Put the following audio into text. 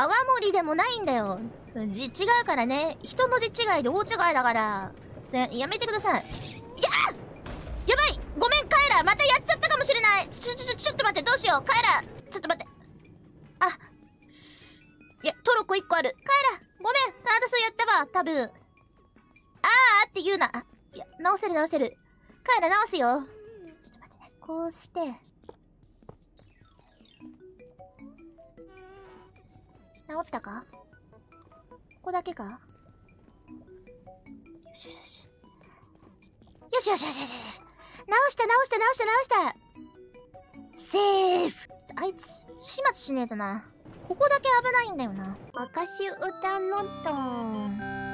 泡盛でもないんだよ。字違うからね。一文字違いで大違いだから。ね、やめてください。いやあ！やばい！ごめん、カエラ！またやっちゃったかもしれない！ちょっと待って、どうしよう！カエラ！ちょっと待って。あ。いや、トロッコ1個ある。カエラ！ごめん！あなたそうやったわ、多分。あーって言うな。あ、いや、直せる。カエラ直すよ。ちょっと待ってね。こうして。治ったか？ここだけか？よしよし。よし。直した。セーフ。あいつ、始末しねえとな。ここだけ危ないんだよな。昔歌のとーん。